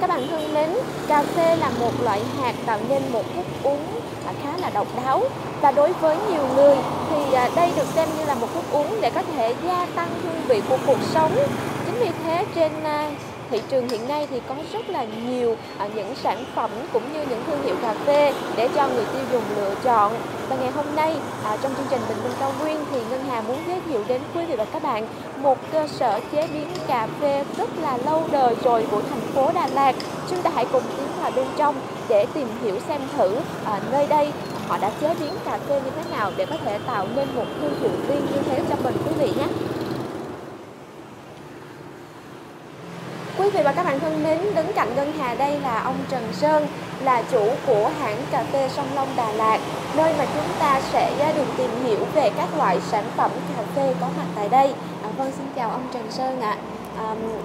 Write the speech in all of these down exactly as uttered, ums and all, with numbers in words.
các bạn thân mến, cà phê là một loại hạt tạo nên một thức uống khá là độc đáo, và đối với nhiều người thì đây được xem như là một thức uống để có thể gia tăng hương vị của cuộc sống. Chính vì thế trên thị trường hiện nay thì có rất là nhiều những sản phẩm cũng như những thương hiệu cà phê để cho người tiêu dùng lựa chọn. Và ngày hôm nay trong chương trình Bình Minh Cao Nguyên thì Ngân Hà muốn giới thiệu đến quý vị và các bạn một cơ sở chế biến cà phê rất là lâu đời rồi của thành phố Đà Lạt. Chúng ta hãy cùng tiến vào bên trong để tìm hiểu xem thử ở nơi đây họ đã chế biến cà phê như thế nào để có thể tạo nên một thương hiệu riêng như thế cho mình quý vị nhé. Quý vị và các bạn thân mến, đứng cạnh Ngân Hà đây là ông Trần Sơn, là chủ của hãng cà phê Song Long Đà Lạt, nơi mà chúng ta sẽ được tìm hiểu về các loại sản phẩm cà phê có mặt tại đây. À, vâng, xin chào ông Trần Sơn ạ. À,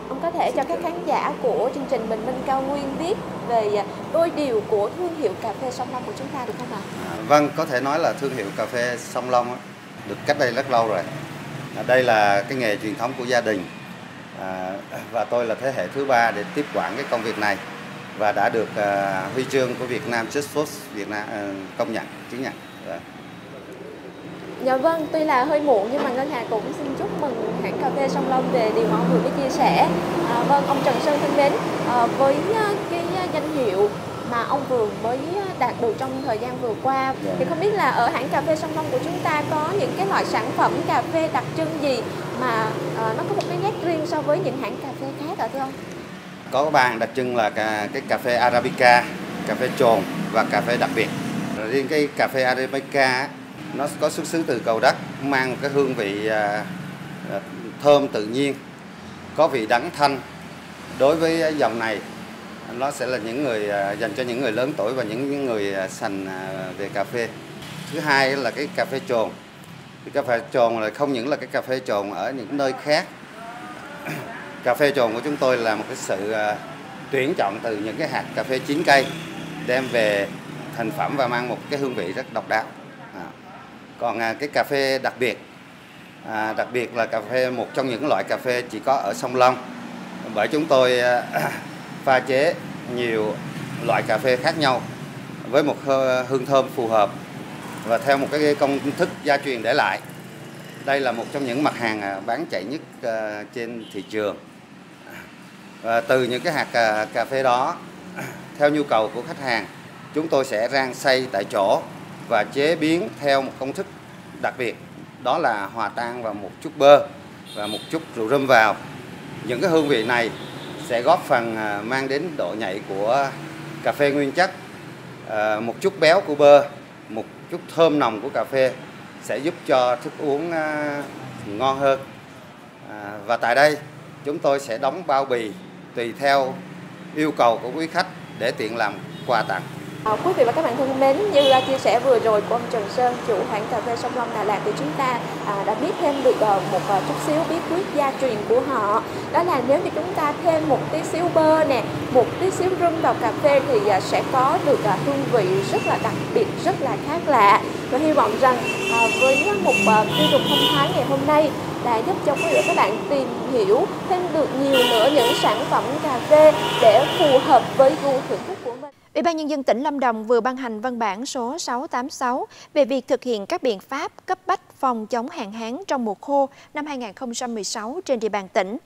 ông có thể cho các khán giả của chương trình Bình Minh Cao Nguyên biết về đôi điều của thương hiệu cà phê Song Long của chúng ta được không ạ? À, vâng, có thể nói là thương hiệu cà phê Song Long được cách đây rất lâu rồi. À, đây là cái nghề truyền thống của gia đình. À, và tôi là thế hệ thứ ba để tiếp quản cái công việc này, và đã được uh, huy chương của Việt Nam, Chess Plus Việt Nam uh, công nhận, chứng nhận. Rồi. Dạ vâng, tuy là hơi muộn nhưng mà Ngân Hà cũng xin chúc mừng hãng cà phê Song Long về điều mà ông vừa mới chia sẻ. À, vâng, ông Trần Sơn thân mến, à, với cái danh hiệu mà ông vừa mới đạt được trong thời gian vừa qua, yeah. thì không biết là ở hãng cà phê Song Long của chúng ta có những cái loại sản phẩm cà phê đặc trưng gì mà uh, nó có một cái nét riêng so với những hãng cà phê khác ạ thưa ông? Có ba đặc trưng là cà, cái cà phê Arabica, cà phê trồn và cà phê đặc biệt. Riêng cái cà phê Arabica nó có xuất xứ từ Cầu Đất, mang một cái hương vị uh, thơm tự nhiên, có vị đắng thanh. Đối với dòng này nó sẽ là những người dành cho những người lớn tuổi và những người sành về cà phê. Thứ hai là cái cà phê trồn. Cái cà phê trồn là không những là cái cà phê trồn ở những nơi khác. Cà phê trồn của chúng tôi là một cái sự tuyển chọn từ những cái hạt cà phê chín cây đem về thành phẩm và mang một cái hương vị rất độc đáo. À. Còn cái cà phê đặc biệt, à, đặc biệt là cà phê một trong những loại cà phê chỉ có ở Song Long, bởi chúng tôi pha chế nhiều loại cà phê khác nhau với một hương thơm phù hợp và theo một cái công thức gia truyền để lại. Đây là một trong những mặt hàng bán chạy nhất trên thị trường. Và từ những cái hạt cà phê đó, theo nhu cầu của khách hàng, chúng tôi sẽ rang xay tại chỗ và chế biến theo một công thức đặc biệt. Đó là hòa tan vào một chút bơ và một chút rượu rum vào. Những cái hương vị này sẽ góp phần mang đến độ nhạy của cà phê nguyên chất, một chút béo của bơ, một chút thơm nồng của cà phê sẽ giúp cho thức uống ngon hơn. Và tại đây chúng tôi sẽ đóng bao bì tùy theo yêu cầu của quý khách để tiện làm quà tặng. À, quý vị và các bạn thân mến, như là chia sẻ vừa rồi của ông Trần Sơn, chủ hãng cà phê Song Long Đà Lạt, thì chúng ta à, đã biết thêm được à, một à, chút xíu bí quyết gia truyền của họ. Đó là nếu như chúng ta thêm một tí xíu bơ nè, một tí xíu rum vào cà phê thì à, sẽ có được à, hương vị rất là đặc biệt, rất là khác lạ. Và hy vọng rằng à, với một à, tiêu dùng thông thái ngày hôm nay đã giúp cho quý vị và các bạn tìm hiểu thêm được nhiều nữa những sản phẩm cà phê để phù hợp với gu thưởng thức của mình. Ủy ban Nhân dân tỉnh Lâm Đồng vừa ban hành văn bản số sáu tám sáu về việc thực hiện các biện pháp cấp bách phòng chống hạn hán trong mùa khô năm hai nghìn không trăm mười sáu trên địa bàn tỉnh.